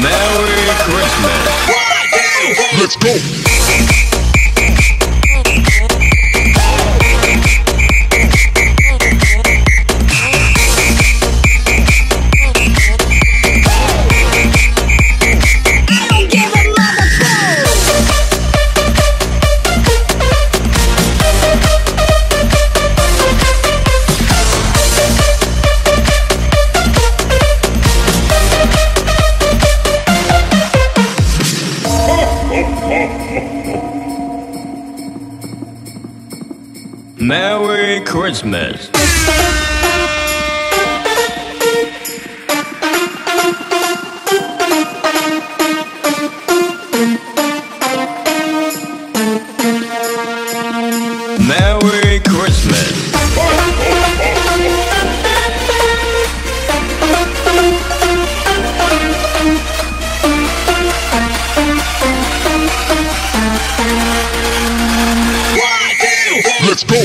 Merry Christmas. Let's go. Merry Christmas. Merry Christmas. Let's go.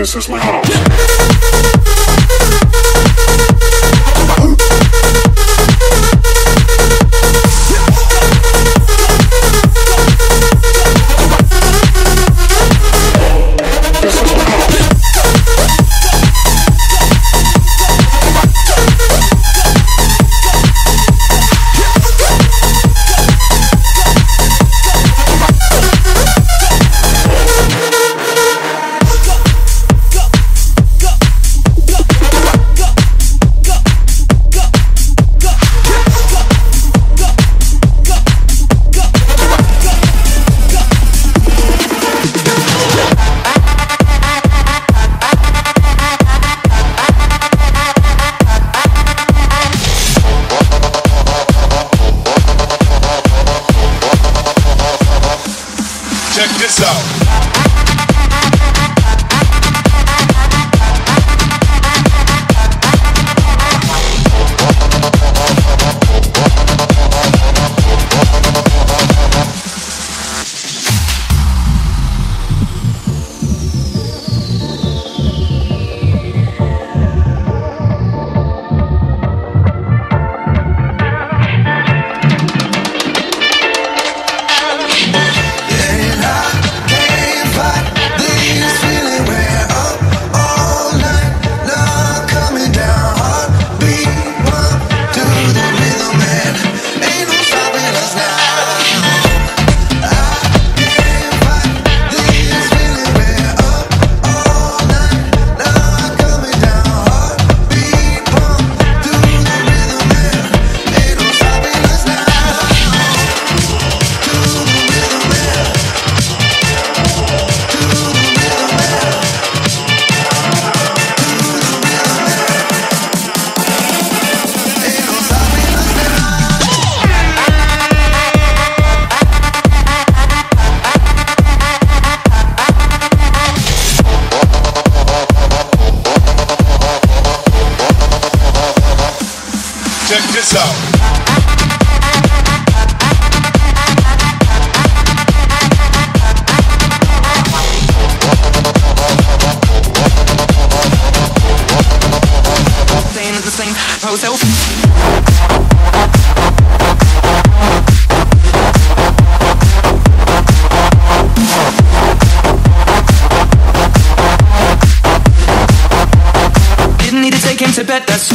This is my house. Check this out. Check this out. Staying at the same hotel. Didn't need to take him to bed, that's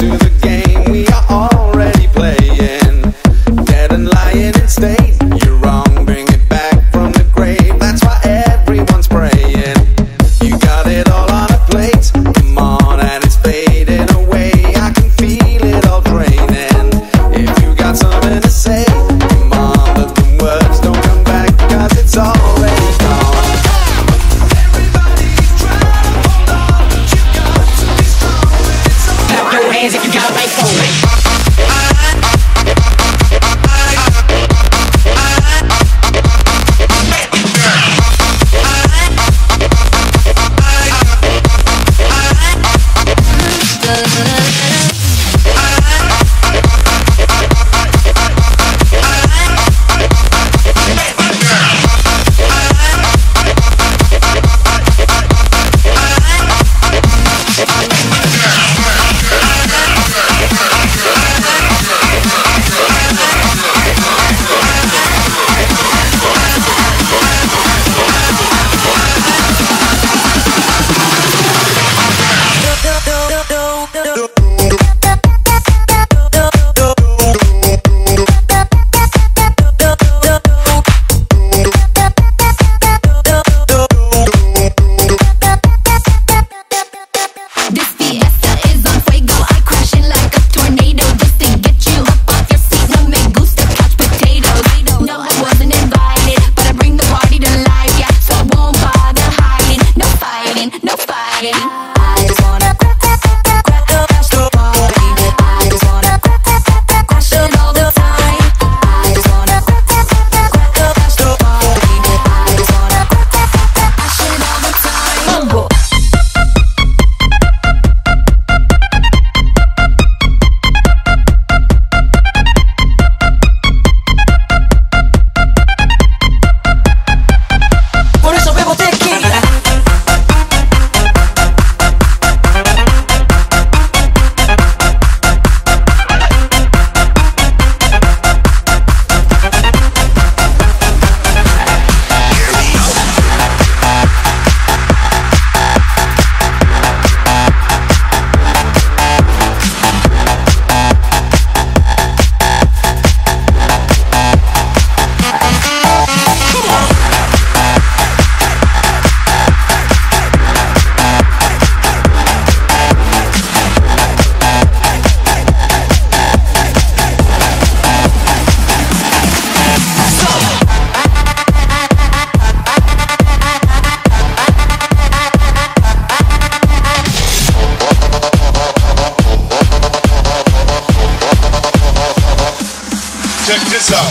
Check this out.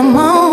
come on.